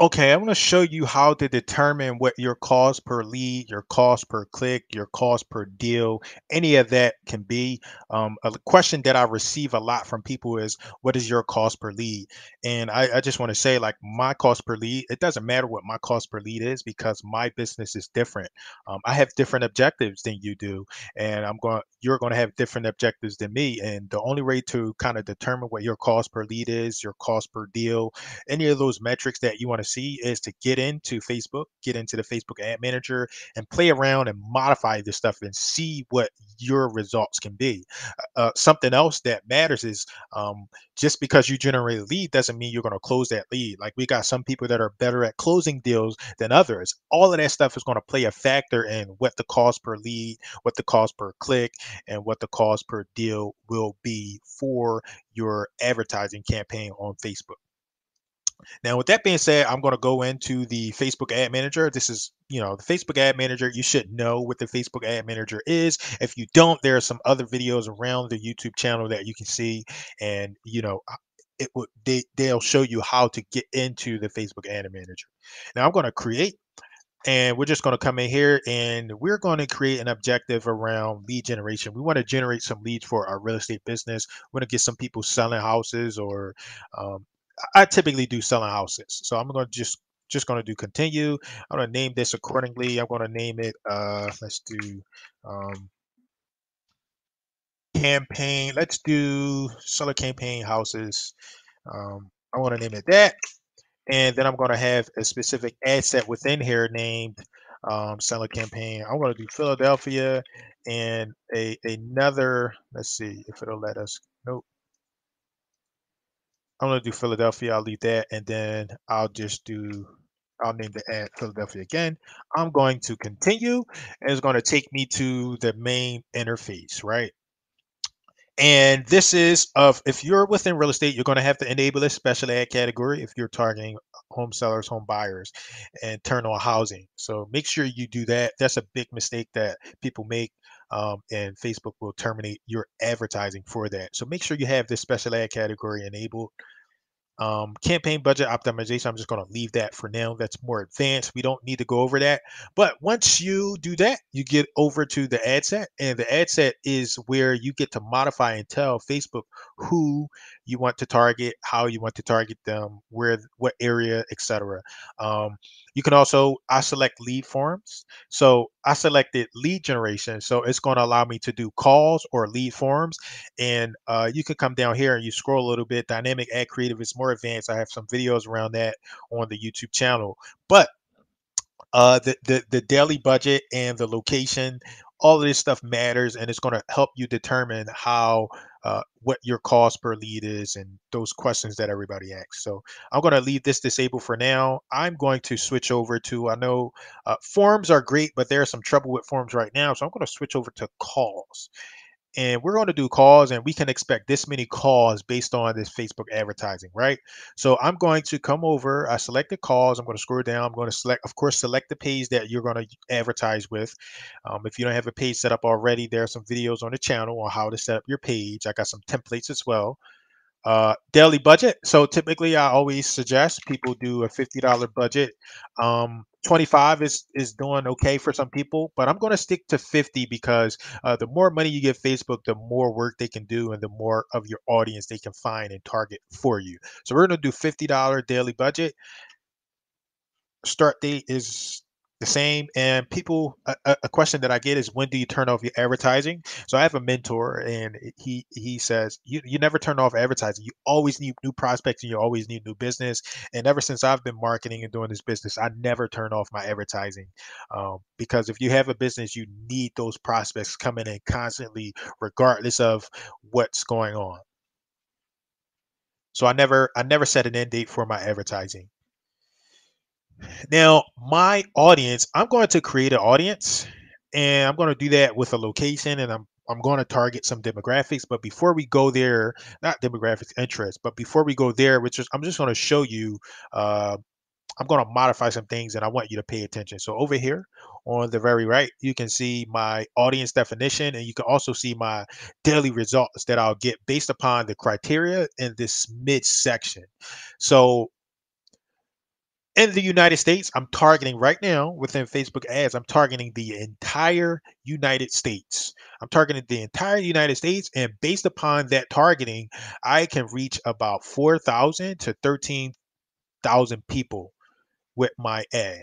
Okay, I'm going to show you how to determine what your cost per lead, your cost per click, your cost per deal, any of that can be. A question that I receive a lot from people is, what is your cost per lead? And I just want to say, like, my cost per lead, it doesn't matter what my cost per lead is because my business is different. I have different objectives than you do, and you're going to have different objectives than me. And the only way to kind of determine what your cost per lead is, your cost per deal, any of those metrics that you want to see is to get into Facebook, get into the Facebook Ad Manager, and play around and modify this stuff and see what your results can be. Something else that matters is just because you generate a lead doesn't mean you're going to close that lead. Like, we got some people that are better at closing deals than others. All of that stuff is going to play a factor in what the cost per lead, what the cost per click, and what the cost per deal will be for your advertising campaign on Facebook. Now, with that being said, I'm going to go into the Facebook Ad Manager. This is, the Facebook Ad Manager. You should know what the Facebook Ad Manager is. If you don't, there are some other videos around the YouTube channel that you can see, and they'll show you how to get into the Facebook Ad Manager. Now, I'm going to create, and we're just going to come in here and we're going to create an objective around lead generation. We want to generate some leads for our real estate business. We want to get some people selling houses, or I typically do selling houses. So I'm going to just going to do continue. I'm going to name this accordingly. I'm going to name it, let's do campaign. Let's do seller campaign houses. I want to name it that. And then I'm going to have a specific ad set within here named seller campaign. I want to do Philadelphia, and another, let's see if it'll let us. Nope. I'm going to do Philadelphia. I'll leave that. And then I'll name the ad Philadelphia again. I'm going to continue, and it's going to take me to the main interface, right? And this is if you're within real estate, you're going to have to enable a special ad category if you're targeting home sellers, home buyers, and turn on housing. So make sure you do that. That's a big mistake that people make. And Facebook will terminate your advertising for that. So make sure you have this special ad category enabled. Campaign budget optimization, I'm just going to leave that for now. That's more advanced. We don't need to go over that. But once you do that, you get over to the ad set, and the ad set is where you get to modify and tell Facebook who you want to target, how you want to target them, where, what area, etc. You can also, I select lead forms. So I selected lead generation. So it's going to allow me to do calls or lead forms. And you can come down here and you scroll a little bit. Dynamic ad creative is more advanced. I have some videos around that on the YouTube channel, but the daily budget and the location, all of this stuff matters, and it's going to help you determine how what your cost per lead is and those questions that everybody asks. So I'm going to leave this disabled for now. I'm going to switch over to, I know forms are great, but there's some trouble with forms right now. So I'm going to switch over to calls. And we're going to do calls, and we can expect this many calls based on this Facebook advertising, right? So I'm going to come over. I select the calls. I'm going to scroll down. I'm going to select, of course, select the page that you're going to advertise with. If you don't have a page set up already, there are some videos on the channel on how to set up your page. I got some templates as well. Daily budget. So typically I always suggest people do a $50 budget. 25 is doing okay for some people, but I'm going to stick to 50 because the more money you give Facebook, the more work they can do and the more of your audience they can find and target for you. So we're going to do $50 daily budget. Start date is the same. And people, a question that I get is, when do you turn off your advertising? So I have a mentor, and he says, you never turn off advertising. You always need new prospects and you always need new business. And ever since I've been marketing and doing this business, I never turn off my advertising, because if you have a business, you need those prospects coming in constantly, regardless of what's going on. So I never set an end date for my advertising. Now, my audience, I'm going to create an audience, and I'm going to do that with a location, and I'm going to target some demographics. But before we go there, not demographics, interests, but before we go there, which is, I'm just going to show you, I'm going to modify some things, and I want you to pay attention. So over here on the very right, you can see my audience definition, and you can also see my daily results that I'll get based upon the criteria in this midsection. So In the United States, I'm targeting right now within Facebook ads, I'm targeting the entire United States. I'm targeting the entire United States. And based upon that targeting, I can reach about 4,000 to 13,000 people with my ad.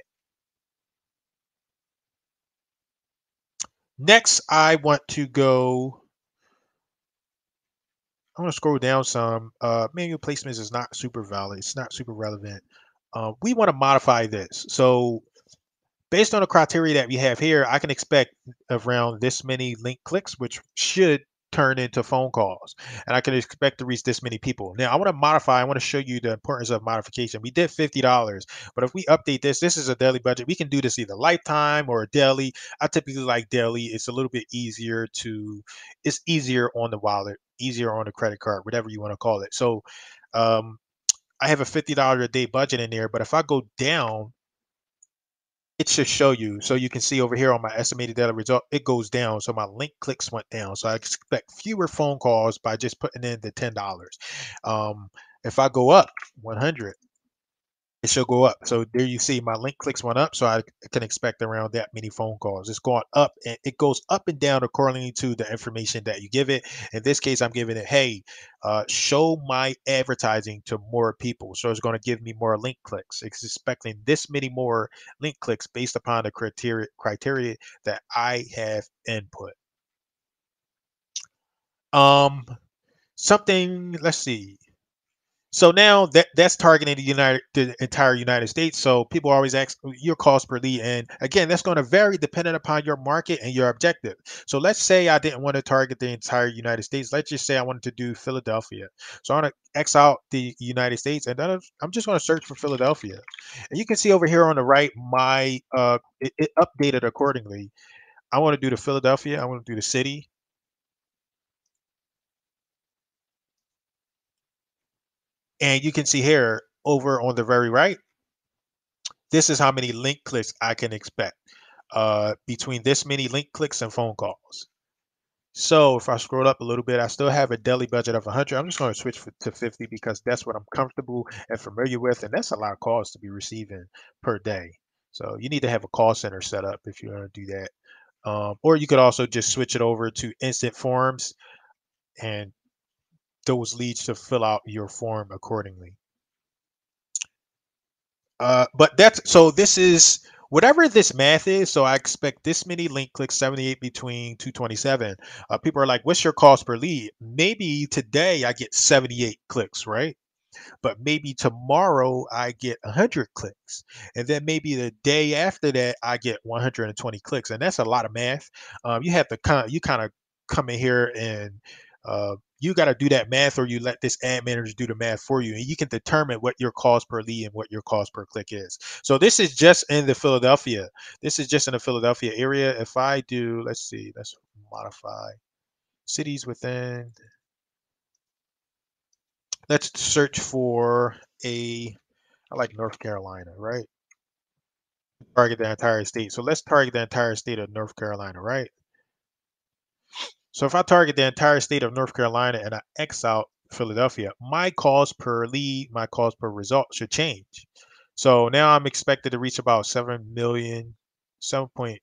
Next, I want to go, I'm going to scroll down some. Manual placements is not super valid. It's not super relevant. We want to modify this. So based on the criteria that we have here, I can expect around this many link clicks, which should turn into phone calls. And I can expect to reach this many people. Now I want to modify, I want to show you the importance of modification. We did $50, but if we update this, this is a daily budget. We can do this either lifetime or daily. I typically like daily. It's a little bit easier to, it's easier on the wallet, easier on the credit card, whatever you want to call it. So I have a $50 a day budget in there, but if I go down, it should show you. So you can see over here on my estimated daily result, it goes down. So my link clicks went down. So I expect fewer phone calls by just putting in the $10. If I go up 100, it should go up. So there you see my link clicks went up. So I can expect around that many phone calls. It's going up and it goes up and down according to the information that you give it. In this case, I'm giving it, hey, show my advertising to more people. So it's going to give me more link clicks. It's expecting this many more link clicks based upon the criteria that I have input. Something, let's see. So now that's targeting the entire United States. So people always ask your cost per lead. And again, that's going to vary depending upon your market and your objective. So let's say I didn't want to target the entire United States. Let's just say I wanted to do Philadelphia. So I'm going to X out the United States and then I'm just going to search for Philadelphia. And you can see over here on the right, my it updated accordingly. I want to do the Philadelphia. I want to do the city. And you can see here over on the very right, this is how many link clicks I can expect between this many link clicks and phone calls. So if I scroll up a little bit, I still have a daily budget of 100. I'm just going to switch to 50 because that's what I'm comfortable and familiar with. And that's a lot of calls to be receiving per day. So you need to have a call center set up if you're going to do that. Or you could also just switch it over to instant forms and those leads to fill out your form accordingly. But that's, so this is whatever this math is. So I expect this many link clicks, 78 between 227. People are like, what's your cost per lead? Maybe today I get 78 clicks, right? But maybe tomorrow I get 100 clicks. And then maybe the day after that, I get 120 clicks. And that's a lot of math. You have to kind of come in here and, you got to do that math or you let this ad manager do the math for you. And you can determine what your cost per lead and what your cost per click is. So this is just in the Philadelphia. This is just in the Philadelphia area. If I do, let's see, let's modify cities within. Let's search for a, I like North Carolina, right? Target the entire state. So let's target the entire state of North Carolina, right? So if I target the entire state of North Carolina and I X out Philadelphia, my cost per lead, my cost per result should change. So now I'm expected to reach about 7 million, 7.2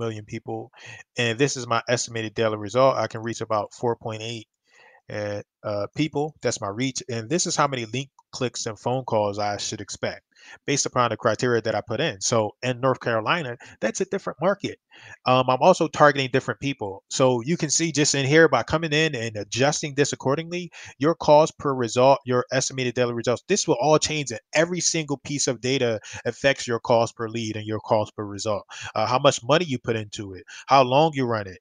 million people. And this is my estimated daily result. I can reach about 4.8 people. That's my reach. And this is how many link clicks and phone calls I should expect based upon the criteria that I put in. So in North Carolina, that's a different market. I'm also targeting different people. So you can see just in here by coming in and adjusting this accordingly, your cost per result, your estimated daily results, this will all change and every single piece of data affects your cost per lead and your cost per result, how much money you put into it, how long you run it,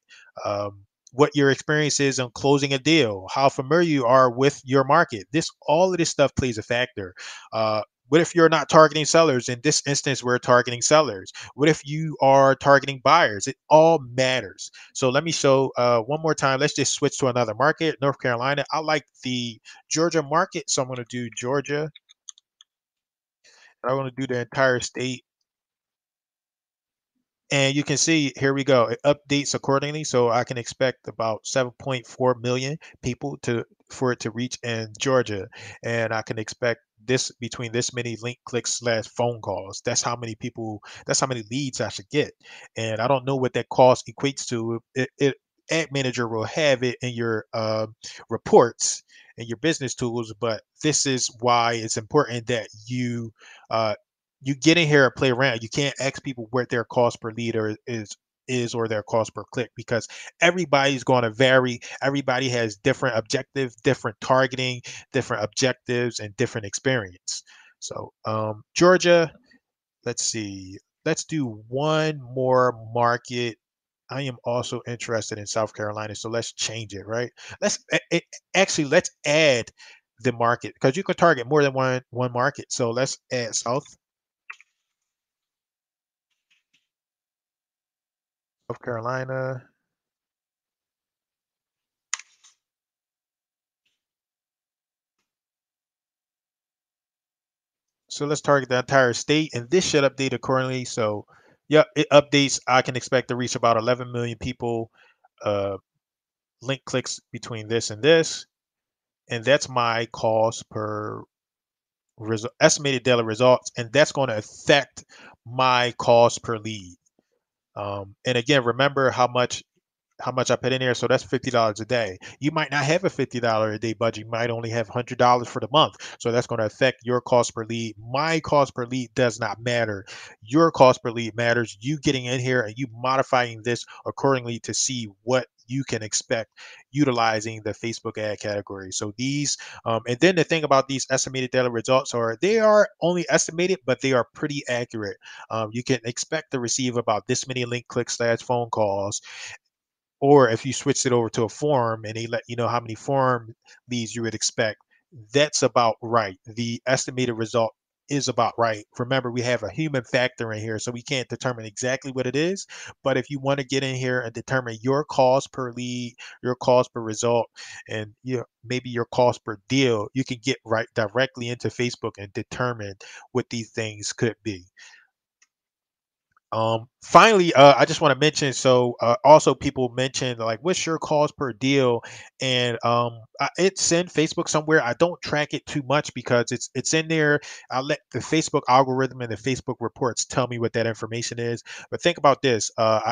what your experience is on closing a deal, how familiar you are with your market. This, all of this stuff plays a factor. What if you're not targeting sellers? In this instance, we're targeting sellers. What if you are targeting buyers? It all matters. So let me show one more time. Let's just switch to another market, North Carolina. I like the Georgia market. So I'm going to do Georgia. I want to do the entire state. And you can see, here we go. It updates accordingly. So I can expect about 7.4 million people for it to reach in Georgia. And I can expect this many link clicks / phone calls. That's how many leads I should get. And I don't know what that cost equates to. Ad Manager will have it in your reports and your business tools, but this is why it's important that you you get in here and play around. You can't ask people what their cost per lead is or their cost per click, because everybody's going to vary. Everybody has different objectives, different targeting, different objectives, and different experience. So Georgia, let's see. Let's do one more market. I am also interested in South Carolina, so let's change it, right? Let's add the market, because you can target more than one market. So let's add South Carolina. So let's target the entire state, and this should update accordingly. So yeah, it updates. I can expect to reach about 11 million people. Link clicks between this and this. And that's my cost per estimated daily results. And that's going to affect my cost per lead. And again, remember how much I put in there. So that's $50 a day. You might not have a $50 a day budget. You might only have $100 for the month. So that's going to affect your cost per lead. My cost per lead does not matter. Your cost per lead matters. You getting in here and you modifying this accordingly to see what you can expect utilizing the Facebook ad category. So these, and then the thing about these estimated daily results are they are only estimated, but they are pretty accurate. You can expect to receive about this many link clicks / phone calls. Or if you switched it over to a form and they let you know how many form leads you would expect, that's about right. The estimated result is about right. Remember, we have a human factor in here, so we can't determine exactly what it is. But if you want to get in here and determine your cost per lead, your cost per result, and maybe your cost per deal, you can get right directly into Facebook and determine what these things could be. Finally, I just want to mention, so also people mentioned like, what's your cost per deal? And it's in Facebook somewhere. I don't track it too much because it's in there. I let the Facebook algorithm and the Facebook reports tell me what that information is. But think about this. I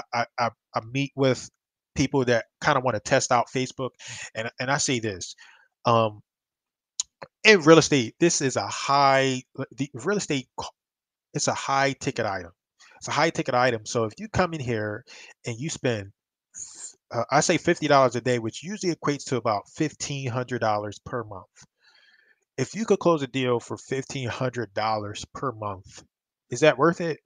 meet with people that kind of want to test out Facebook, and I say this. In real estate, it's a high ticket item. It's a high ticket item. So if you come in here and you spend, I say $50 a day, which usually equates to about $1,500 per month. If you could close a deal for $1,500 per month, is that worth it?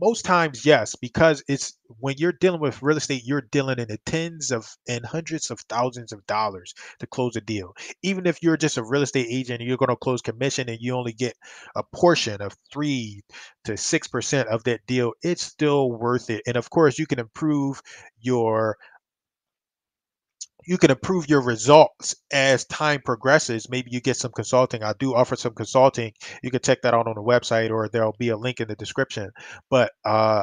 Most times, yes, because it's when you're dealing with real estate, you're dealing in the tens of and hundreds of thousands of dollars to close a deal. Even if you're just a real estate agent and you're going to close commission and you only get a portion of 3 to 6% of that deal, it's still worth it. And of course, you can improve your results as time progresses. Maybe you get some consulting. I do offer some consulting. You can check that out on the website, or there'll be a link in the description. But a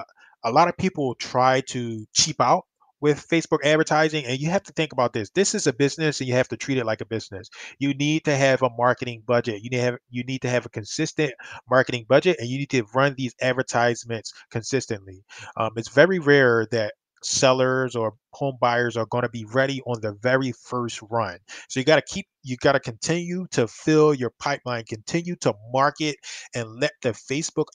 lot of people try to cheap out with Facebook advertising, and you have to think about this. This is a business, and you have to treat it like a business. You need to have a marketing budget. You need to have a consistent marketing budget, and you need to run these advertisements consistently. It's very rare that sellers or home buyers are going to be ready on the very first run. So you got to continue to fill your pipeline, continue to market, and let the Facebook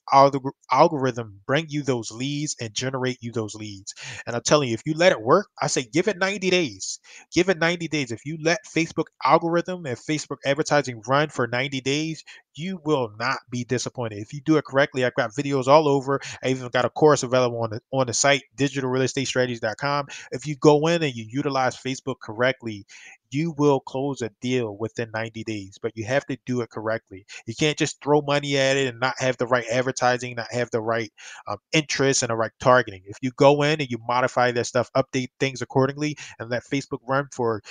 algorithm bring you those leads and generate you those leads. And I'm telling you, if you let it work, I say give it 90 days. Give it 90 days. If you let Facebook algorithm and Facebook advertising run for 90 days, you will not be disappointed. If you do it correctly, I've got videos all over. I even got a course available on the site, digitalrealestatestrategies.com. If you go in and you utilize Facebook correctly, you will close a deal within 90 days, but you have to do it correctly. You can't just throw money at it and not have the right advertising, not have the right interest and the right targeting. If you go in and you modify that stuff, update things accordingly, and let Facebook run for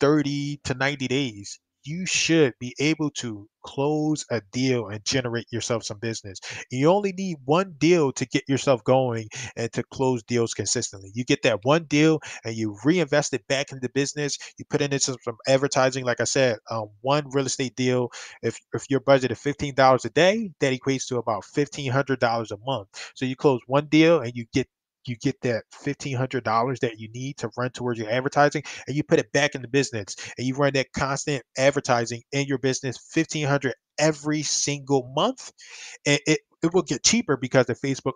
30 to 90 days, you should be able to close a deal and generate yourself some business. You only need one deal to get yourself going and to close deals consistently. You get that one deal and you reinvest it back into business. You put in some advertising. Like I said, one real estate deal, if your budget is $15 a day, that equates to about $1,500 a month. So you close one deal and you get that $1,500 that you need to run towards your advertising, and you put it back in the business, and you run that constant advertising in your business, $1,500 every single month. And it will get cheaper because the Facebook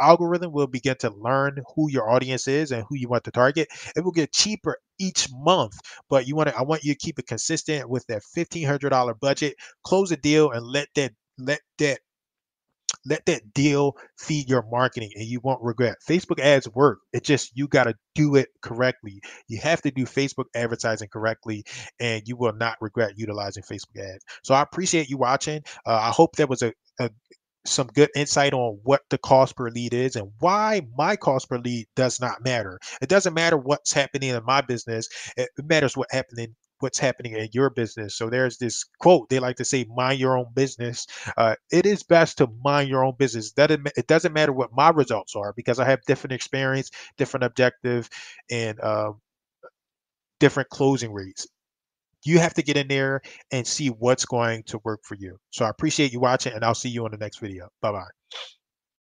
algorithm will begin to learn who your audience is and who you want to target. It will get cheaper each month, but I want you to keep it consistent with that $1,500 budget. Close a deal and let that deal feed your marketing, and you won't regret. Facebook ads work. It's just, you got to do it correctly. You have to do Facebook advertising correctly, and you will not regret utilizing Facebook ads. So I appreciate you watching. I hope that was some good insight on what the cost per lead is and why my cost per lead does not matter. It doesn't matter what's happening in my business. It matters what's happening in your business. So there's this quote, they like to say, mind your own business. It is best to mind your own business. It doesn't matter what my results are, because I have different experience, different objective, and different closing rates. You have to get in there and see what's going to work for you. So I appreciate you watching, and I'll see you on the next video. Bye-bye.